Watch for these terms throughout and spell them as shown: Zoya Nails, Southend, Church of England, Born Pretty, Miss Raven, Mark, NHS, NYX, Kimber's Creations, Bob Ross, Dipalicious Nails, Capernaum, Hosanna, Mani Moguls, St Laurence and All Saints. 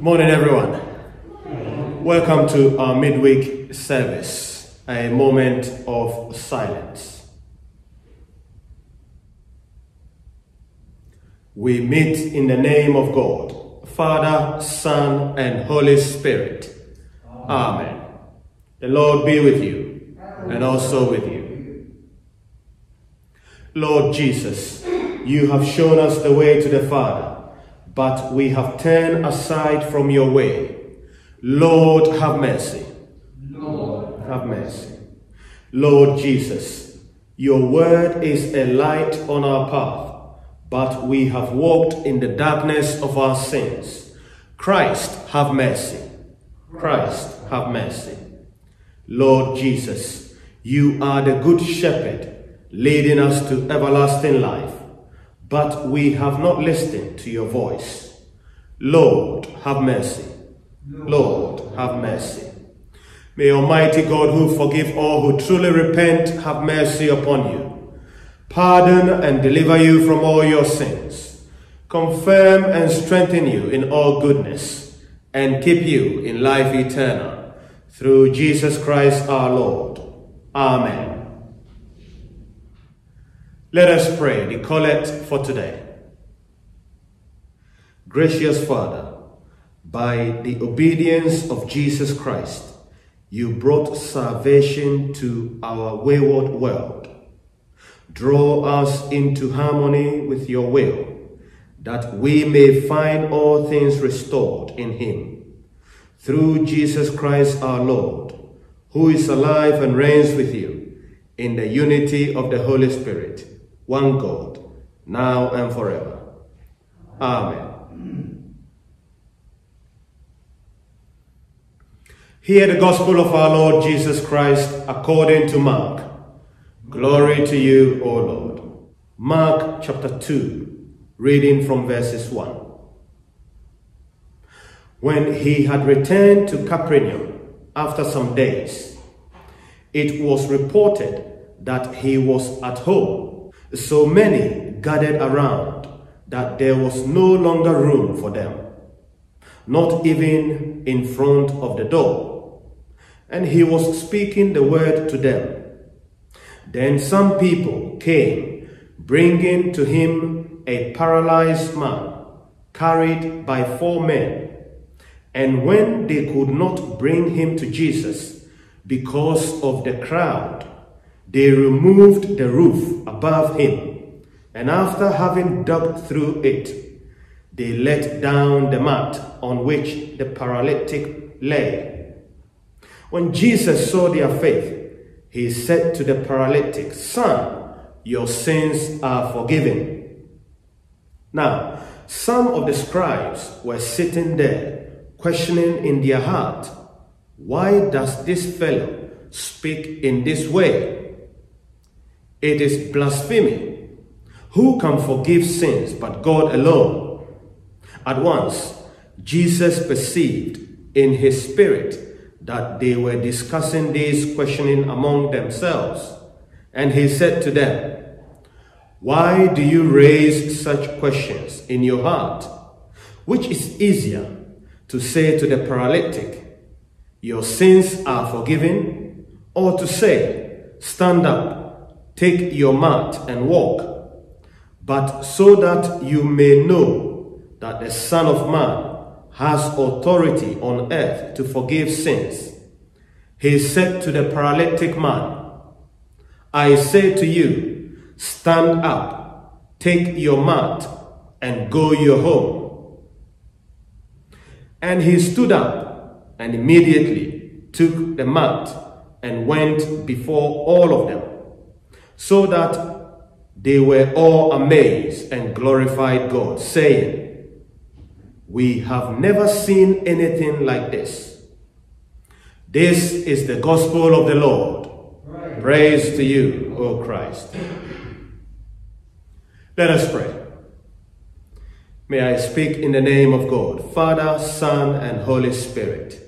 Morning, everyone. Welcome to our midweek service, a moment of silence. We meet in the name of God, Father, Son, and Holy Spirit. Amen. The Lord be with you and also with you. Lord Jesus, you have shown us the way to the Father, but we have turned aside from your way. Lord, have mercy. Lord, have mercy. Lord Jesus, your word is a light on our path, but we have walked in the darkness of our sins. Christ, have mercy. Christ, have mercy. Lord Jesus, you are the good shepherd, leading us to everlasting life, but we have not listened to your voice. Lord, have mercy. Lord, have mercy. May Almighty God, who forgives all who truly repent, have mercy upon you. Pardon and deliver you from all your sins. Confirm and strengthen you in all goodness, and keep you in life eternal. Through Jesus Christ our Lord. Amen. Let us pray the collect for today. Gracious Father, by the obedience of Jesus Christ, you brought salvation to our wayward world. Draw us into harmony with your will, that we may find all things restored in him. Through Jesus Christ our Lord, who is alive and reigns with you in the unity of the Holy Spirit, one God, now and forever. Amen. Hear the gospel of our Lord Jesus Christ according to Mark. Glory to you, O Lord. Mark chapter 2, reading from verses 1. When he had returned to Capernaum after some days, it was reported that he was at home. So many gathered around that there was no longer room for them, not even in front of the door. And he was speaking the word to them. Then some people came, bringing to him a paralyzed man, carried by 4 men. And when they could not bring him to Jesus because of the crowd, they removed the roof above him, and after having dug through it, they let down the mat on which the paralytic lay. When Jesus saw their faith, he said to the paralytic, "Son, your sins are forgiven." Now, some of the scribes were sitting there, questioning in their heart, "Why does this fellow speak in this way? It is blasphemy. Who can forgive sins but God alone?" At once, Jesus perceived in his spirit that they were discussing this questioning among themselves, and he said to them, "Why do you raise such questions in your heart? Which is easier, to say to the paralytic, 'Your sins are forgiven,' or to say, 'Stand up, take your mat and walk'? But so that you may know that the Son of Man has authority on earth to forgive sins," he said to the paralytic man, "I say to you, stand up, take your mat, and go your home." And he stood up and immediately took the mat and went before all of them, so that they were all amazed and glorified God, saying, "We have never seen anything like this." This is the gospel of the Lord. Praise, praise to you, O Christ. Let us pray. May I speak in the name of God, Father, Son, and Holy Spirit.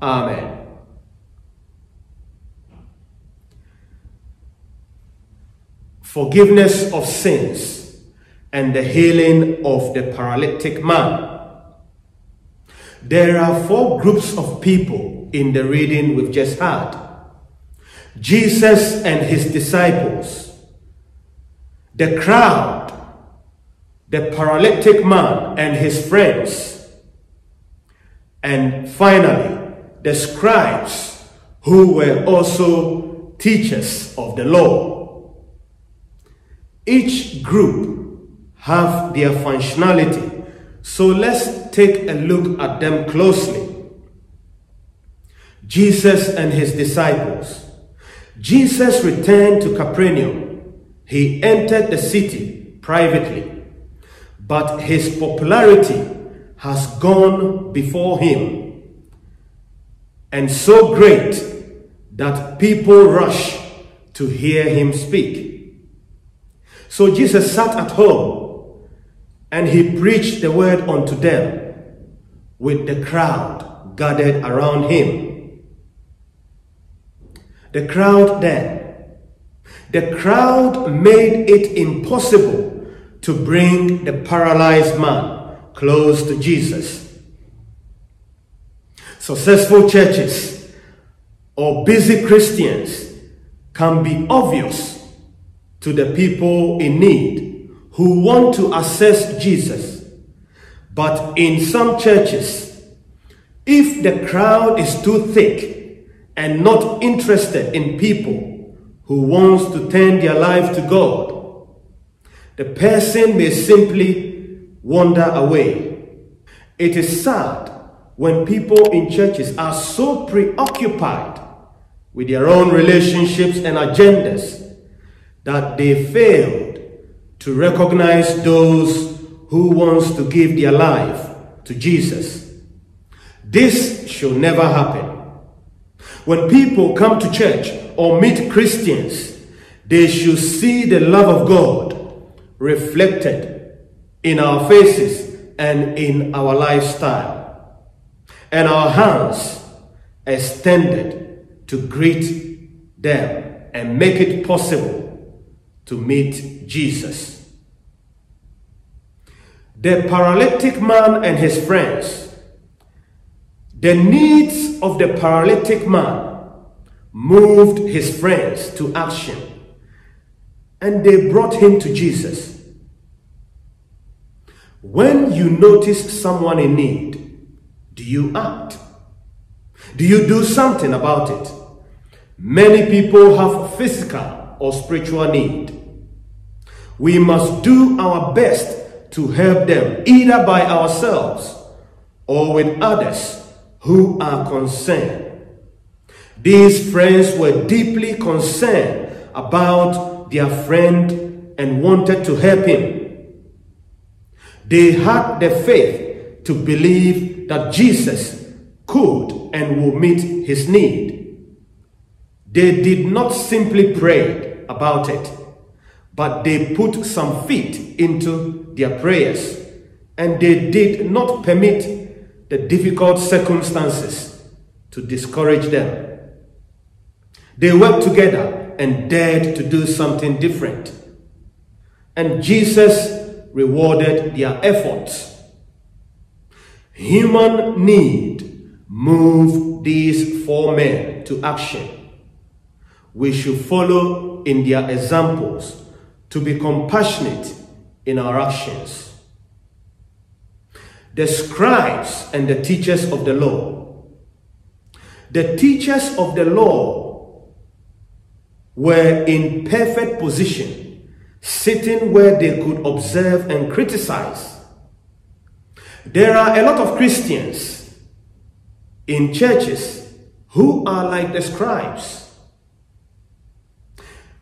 Amen. Forgiveness of sins and the healing of the paralytic man. There are four groups of people in the reading we've just had. Jesus and his disciples, the crowd, the paralytic man and his friends, and finally, the scribes who were also teachers of the law. Each group have their functionality, so let's take a look at them closely. Jesus and his disciples. Jesus returned to Capernaum. He entered the city privately, but his popularity has gone before him, and so great that people rush to hear him speak. So Jesus sat at home and he preached the word unto them with the crowd gathered around him. The crowd made it impossible to bring the paralyzed man close to Jesus. Successful churches or busy Christians can be obvious to the people in need who want to access Jesus. But in some churches, if the crowd is too thick and not interested in people who wants to turn their life to God, the person may simply wander away. It is sad when people in churches are so preoccupied with their own relationships and agendas that they failed to recognize those who wants to give their life to Jesus. This should never happen. When people come to church or meet Christians, they should see the love of God reflected in our faces and in our lifestyle, and our hands extended to greet them and make it possible to meet Jesus. The paralytic man and his friends. The needs of the paralytic man moved his friends to action, and they brought him to Jesus. When you notice someone in need, do you act? Do you do something about it? Many people have physical or spiritual need. We must do our best to help them, either by ourselves or with others who are concerned. These friends were deeply concerned about their friend and wanted to help him. They had the faith to believe that Jesus could and would meet his need. They did not simply pray about it, but they put some feet into their prayers, and they did not permit the difficult circumstances to discourage them. They worked together and dared to do something different, and Jesus rewarded their efforts. Human need moved these four men to action. We should follow in their examples to be compassionate in our actions. The scribes and the teachers of the law. The teachers of the law were in perfect position, sitting where they could observe and criticize. There are a lot of Christians in churches who are like the scribes.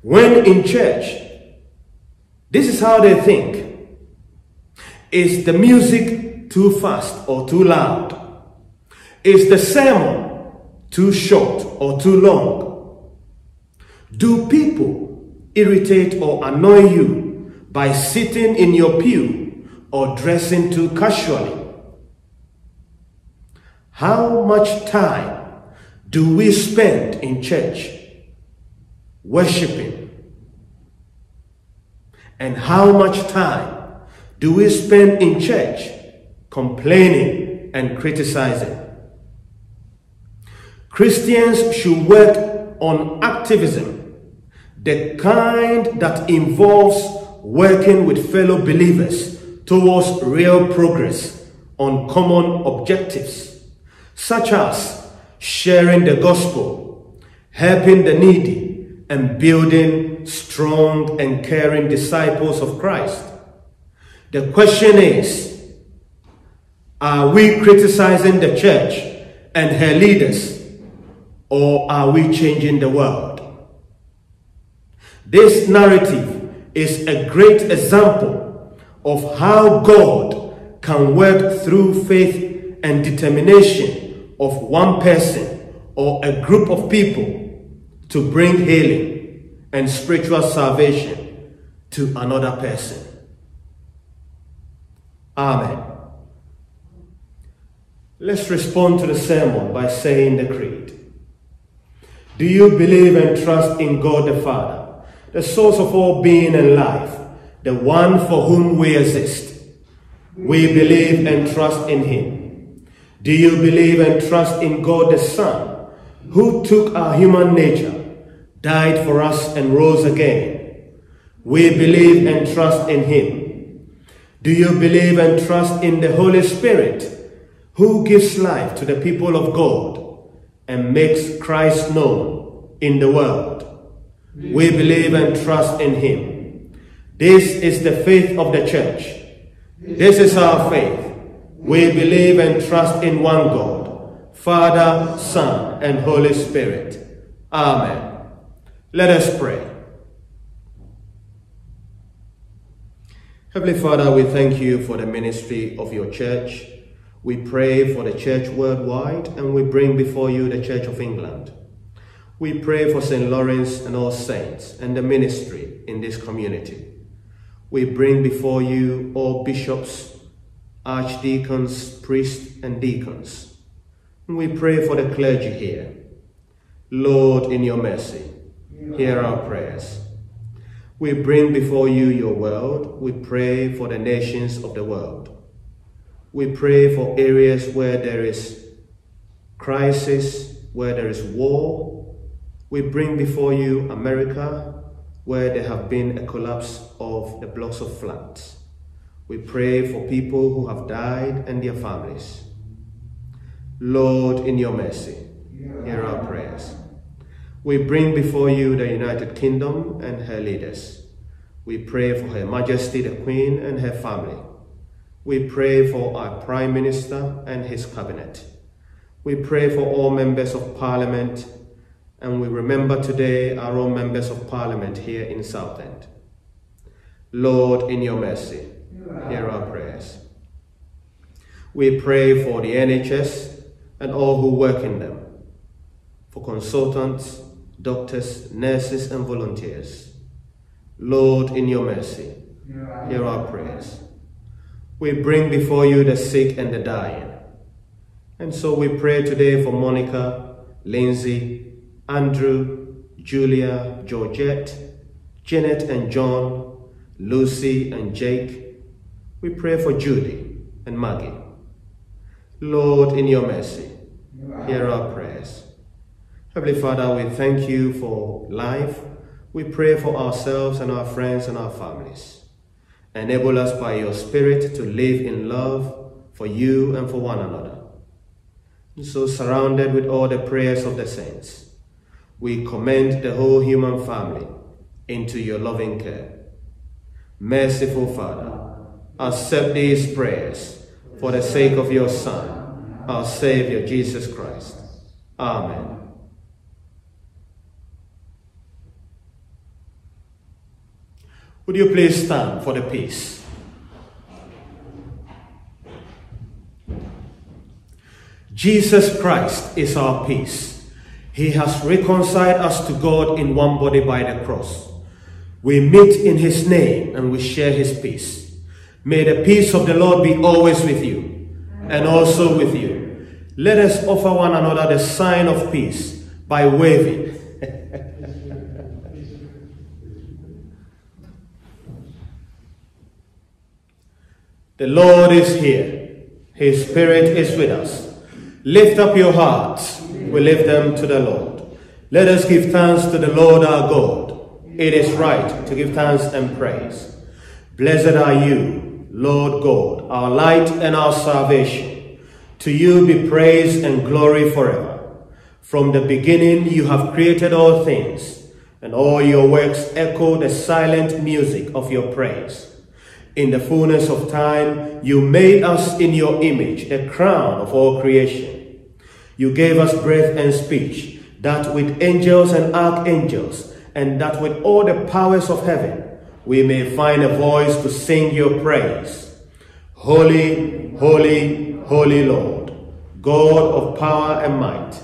When in church, this is how they think. Is the music too fast or too loud? Is the sermon too short or too long? Do people irritate or annoy you by sitting in your pew or dressing too casually? How much time do we spend in church worshiping? And how much time do we spend in church complaining and criticizing. Christians should work on activism, the kind that involves working with fellow believers towards real progress on common objectives, such as sharing the gospel, helping the needy, and building strong and caring disciples of Christ. The question is, are we criticizing the church and her leaders, or are we changing the world? This narrative is a great example of how God can work through faith and determination of one person or a group of people to bring healing and spiritual salvation to another person. Amen. Let's respond to the sermon by saying the creed. Do you believe and trust in God the Father, the source of all being and life, the one for whom we exist? We believe and trust in him. Do you believe and trust in God the Son, who took our human nature, died for us and rose again? We believe and trust in him. Do you believe and trust in the Holy Spirit, who gives life to the people of God and makes Christ known in the world? We believe and trust in him. This is the faith of the church. This is our faith. We believe and trust in one God, Father, Son, and Holy Spirit. Amen. Let us pray. Heavenly Father, we thank you for the ministry of your church. We pray for the church worldwide, and we bring before you the Church of England. We pray for St. Laurence and All Saints and the ministry in this community. We bring before you all bishops, archdeacons, priests and deacons. We pray for the clergy here. Lord, in your mercy, hear our prayers. We bring before you your world. We pray for the nations of the world. We pray for areas where there is crisis, where there is war. We bring before you America, where there have been a collapse of the blocks of flats. We pray for people who have died and their families. Lord, in your mercy, hear our prayers. We bring before you the United Kingdom and her leaders. We pray for Her Majesty the Queen and her family. We pray for our Prime Minister and his cabinet. We pray for all members of Parliament, and we remember today our own members of Parliament here in Southend. Lord, in your mercy, hear our prayers. We pray for the NHS and all who work in them, for consultants, doctors, nurses and volunteers. Lord, in your mercy, hear our prayers. We bring before you the sick and the dying. And so we pray today for Monica, Lindsay, Andrew, Julia, Georgette, Janet and John, Lucy and Jake. We pray for Judy and Maggie. Lord, in your mercy, hear our prayers. Heavenly Father, we thank you for life. We pray for ourselves and our friends and our families. Enable us by your Spirit to live in love for you and for one another. And so, surrounded with all the prayers of the saints, we commend the whole human family into your loving care. Merciful Father, accept these prayers for the sake of your Son, our Savior Jesus Christ. Amen. Would you please stand for the peace? Jesus Christ is our peace. He has reconciled us to God in one body by the cross. We meet in his name and we share his peace. May the peace of the Lord be always with you and also with you. Let us offer one another the sign of peace by waving. The Lord is here. His Spirit is with us. Lift up your hearts. We lift them to the Lord. Let us give thanks to the Lord our God. It is right to give thanks and praise. Blessed are you, Lord God, our light and our salvation. To you be praise and glory forever. From the beginning you have created all things, and all your works echo the silent music of your praise. In the fullness of time, you made us in your image, the crown of all creation. You gave us breath and speech, that with angels and archangels, and that with all the powers of heaven, we may find a voice to sing your praise. Holy, holy, holy Lord, God of power and might,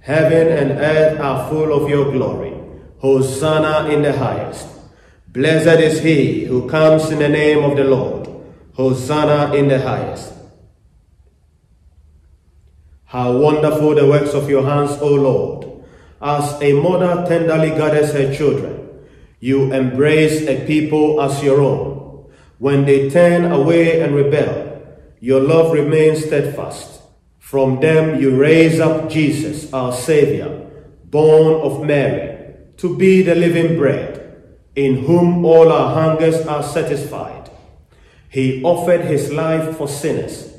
heaven and earth are full of your glory. Hosanna in the highest. Blessed is he who comes in the name of the Lord. Hosanna in the highest. How wonderful the works of your hands, O Lord! As a mother tenderly gathers her children, you embrace a people as your own. When they turn away and rebel, your love remains steadfast. From them you raise up Jesus, our Savior, born of Mary, to be the living bread, in whom all our hungers are satisfied. He offered his life for sinners,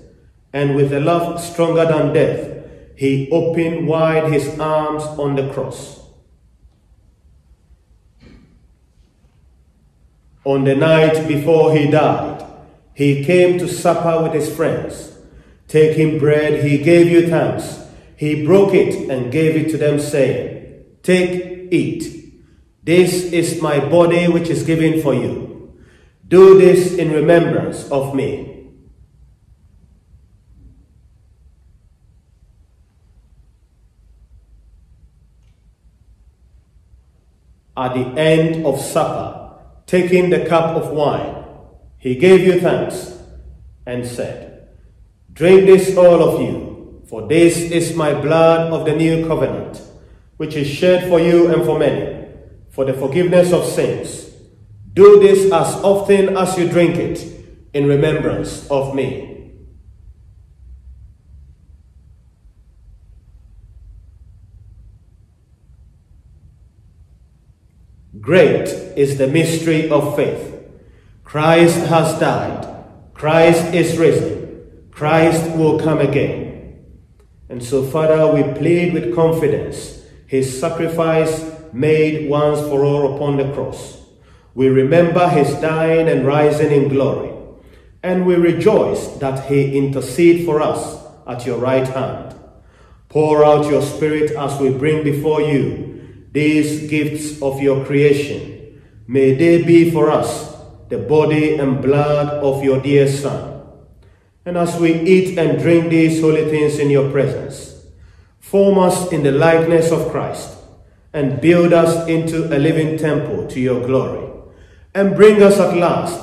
and with a love stronger than death, he opened wide his arms on the cross. On the night before he died, he came to supper with his friends. Taking bread, he gave you thanks. He broke it and gave it to them, saying, "Take, eat. This is my body which is given for you. Do this in remembrance of me." At the end of supper, taking the cup of wine, he gave you thanks and said, "Drink this, all of you, for this is my blood of the new covenant, which is shed for you and for many, for the forgiveness of sins. Do this as often as you drink it in remembrance of me." Great is the mystery of faith. Christ has died. Christ is risen. Christ will come again. And so, Father, we plead with confidence his sacrifice made once for all upon the cross. We remember his dying and rising in glory, and we rejoice that he intercedes for us at your right hand. Pour out your Spirit as we bring before you these gifts of your creation. May they be for us the body and blood of your dear Son. And as we eat and drink these holy things in your presence, form us in the likeness of Christ, and build us into a living temple to your glory, and bring us at last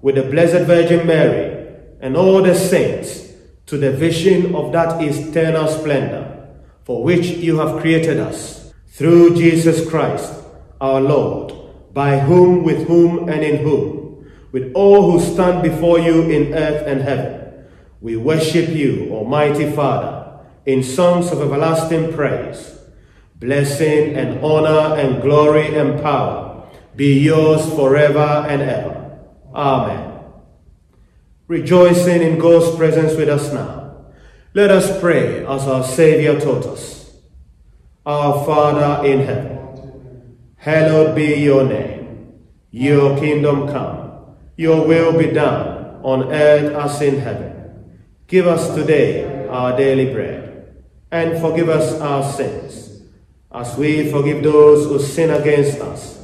with the Blessed Virgin Mary and all the saints to the vision of that eternal splendor for which you have created us, through Jesus Christ our Lord, by whom, with whom, and in whom, with all who stand before you in earth and heaven, we worship you, Almighty Father, in songs of everlasting praise. Blessing and honor and glory and power be yours forever and ever. Amen. Rejoicing in God's presence with us now, let us pray as our Savior taught us. Our Father in heaven, hallowed be your name. Your kingdom come, your will be done on earth as in heaven. Give us today our daily bread, and forgive us our sins, as we forgive those who sin against us.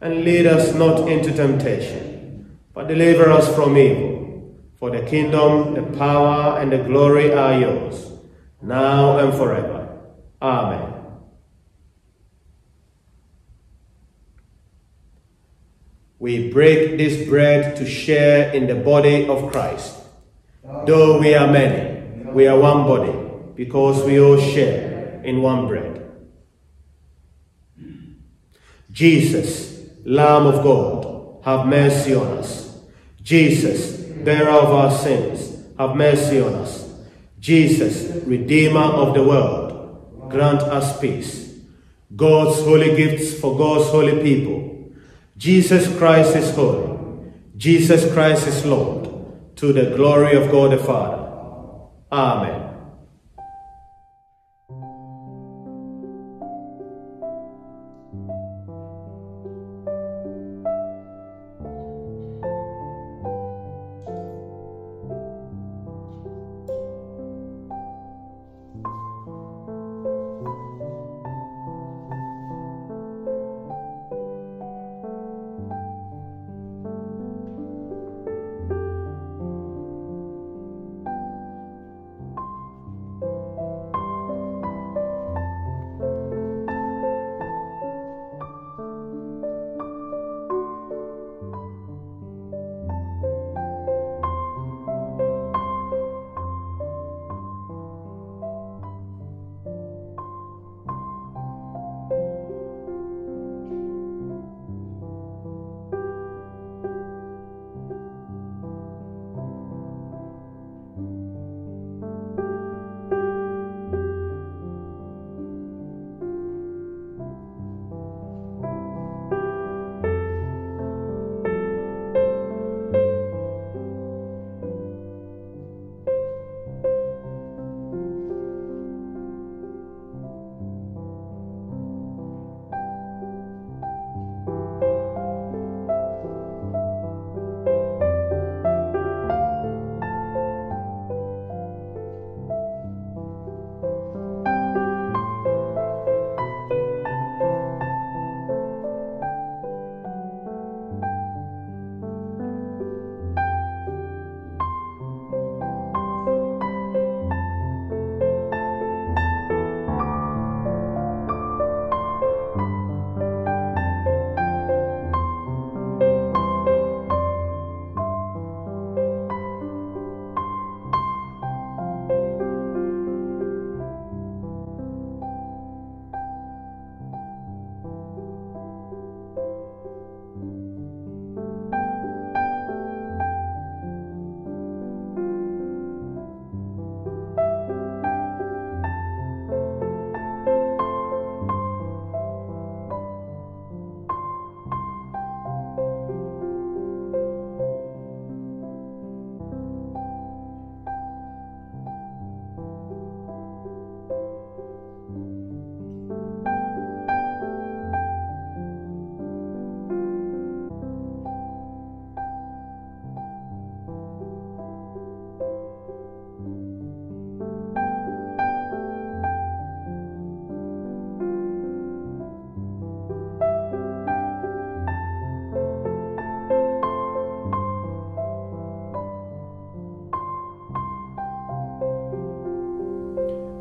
And lead us not into temptation, but deliver us from evil. For the kingdom, the power, and the glory are yours, now and forever. Amen. We break this bread to share in the body of Christ. Though we are many, we are one body, because we all share in one bread. Jesus, Lamb of God, have mercy on us. Jesus, bearer of our sins, have mercy on us. Jesus, Redeemer of the world, grant us peace. God's holy gifts for God's holy people. Jesus Christ is holy. Jesus Christ is Lord, to the glory of God the Father. Amen.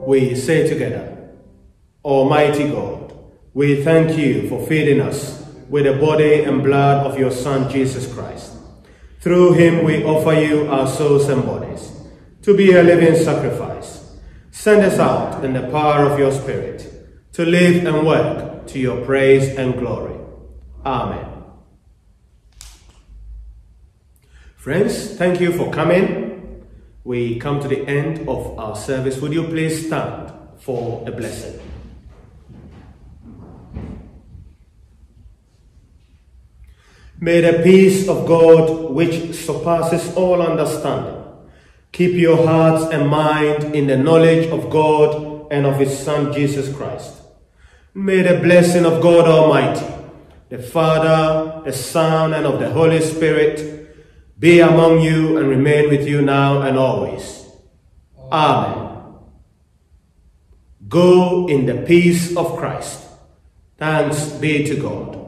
We say together, Almighty God, we thank you for feeding us with the body and blood of your Son, Jesus Christ. Through him we offer you our souls and bodies, to be a living sacrifice. Send us out in the power of your Spirit, to live and work to your praise and glory. Amen. Friends, thank you for coming. We come to the end of our service. Would you please stand for the blessing? May the peace of God, which surpasses all understanding, keep your hearts and mind in the knowledge of God and of his Son, Jesus Christ. May the blessing of God Almighty, the Father, the Son, and of the Holy Spirit, be among you and remain with you now and always. Amen. Go in the peace of Christ. Thanks be to God.